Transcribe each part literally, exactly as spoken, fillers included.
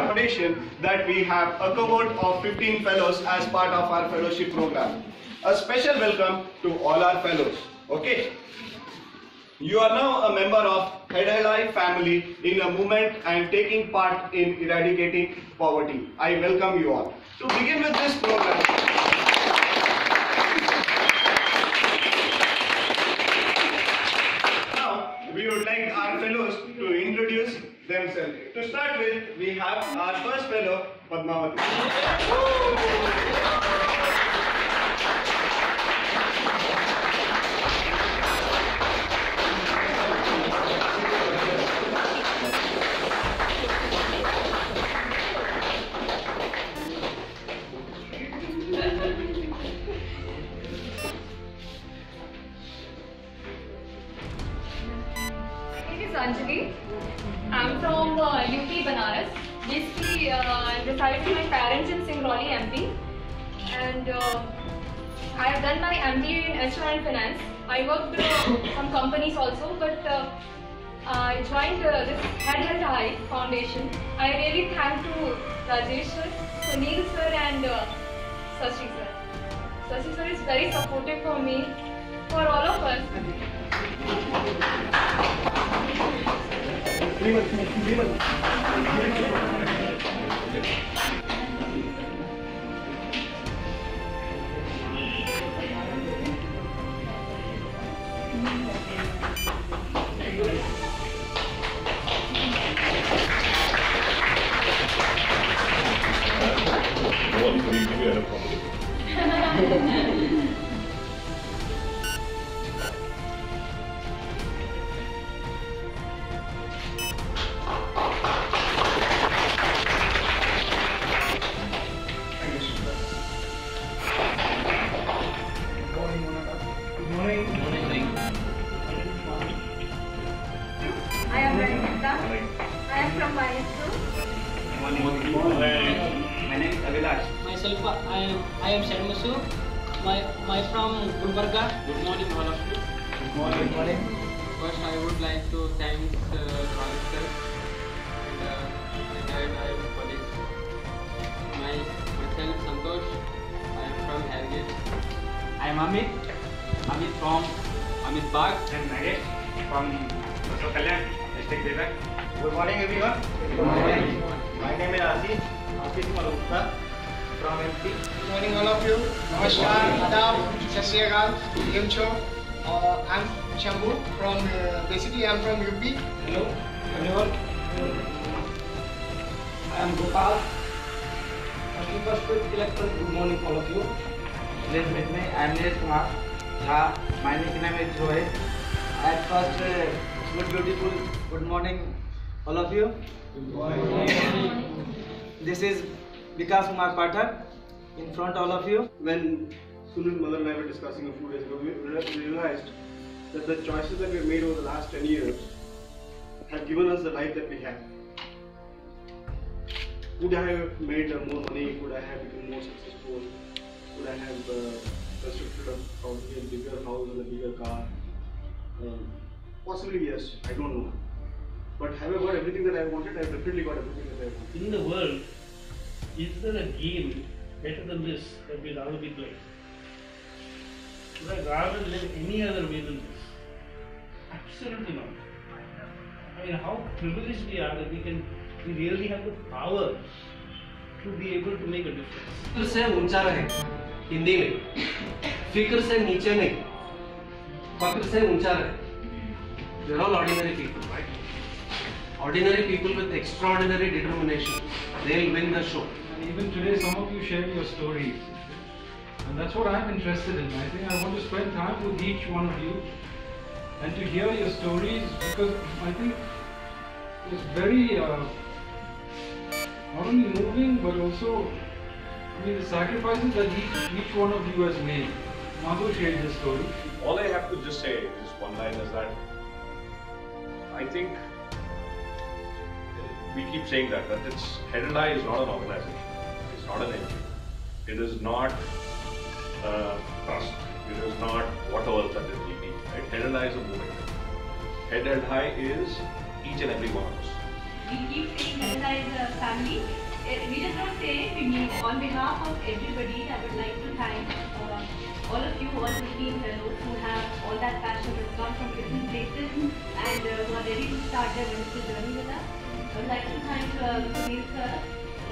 Foundation that we have a cohort of fifteen fellows as part of our fellowship program. A special welcome to all our fellows. Okay. You are now a member of Head Held High family in a movement and taking part in eradicating poverty. I welcome you all. To begin with this program, now we would like our fellows to introduce themselves. To start with, we have our first fellow, Padmavati. Anjali. I'm from uh, U P Banaras. Basically, uh, I reside with my parents in Singrauli, M P, and uh, I have done my M B A in H R and Finance. I worked uh, some companies also, but uh, I joined uh, this Head Held High Foundation. I really thank to Rajesh sir, Sunil sir, and uh, Shashi sir. Shashi sir is very supportive for me, for all of us. What I am Sharmushu. My my from Unnurka. Good morning, all of you. Good morning. Good morning. First, I would like to thank uh, all of you and uh, and I am colleagues. My myself Santosh. I am from Rajesh. I am Amit. Amit from Amit Bagh and Nagesh from Sohaila district Devak. Good morning, everyone. Good morning. Good morning. My name is Asif. Asif from Unnurka. Good morning, all of you. Namaskar, Adab, Sasyakal, Yamcho. Uh, I'm Shambhu from uh, basically I'm from U P. Hello, everyone. I'm Gopal. First first with electron. Good morning, all of you. Please meet me. I'm Neesma. Kumar. Yeah, my name is Joey. At first, uh, good beautiful. Good morning, all of you. Good morning. Good morning. This is Vikas Kumar Pathak, in front of all of you. When Sunil's mother and I were discussing a few days ago, we realized that the choices that we made over the last ten years have given us the life that we have. Could I have made more money? Could I have become more successful? Could I have constructed uh, a probably a bigger house or a bigger car? Um, possibly yes, I don't know. But have I got everything that I wanted? I definitely got everything that I wanted. In the world, is there a game better than this that we'd rather be playing? Would I rather live any other way than this? Absolutely not. I mean, how privileged we are that we can, we really have the power to be able to make a difference. फिक्र से ऊंचा रहे, हिंदी में. फिक्र से नीचे नहीं, फिक्र से ऊंचा रहे. They're all ordinary people, right? Ordinary people with extraordinary determination, they'll win the show. And even today, some of you share your stories. And that's what I'm interested in. I think I want to spend time with each one of you and to hear your stories, because I think it's very, uh, not only moving, but also, I mean, the sacrifices that each, each one of you has made. Madhu shared this story. All I have to just say, just one line, is that I think we keep saying that, that it's, Head Held High is not an organization, it's not an N G O, it is not uh, trust, it is not whatever that it will be, right? Head Held High is a movement. Head Held High is each and every one of us. We keep saying Kalsa is a family. We just don't say it, we mean it. On behalf of everybody, I would like to thank uh, all of you, all the team fellows who have all that passion that's come from different places and uh, who are ready to start their wonderful journey with us. I would like to thank Sunil uh, sir,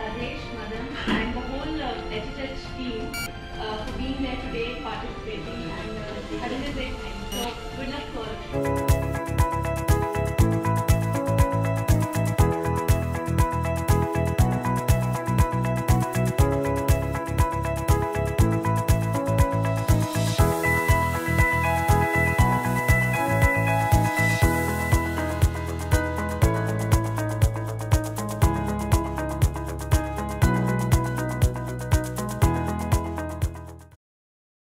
Rajesh, Madam, and the whole uh, H H H team uh, for being there today, participating and uh, having a great time. So, good luck for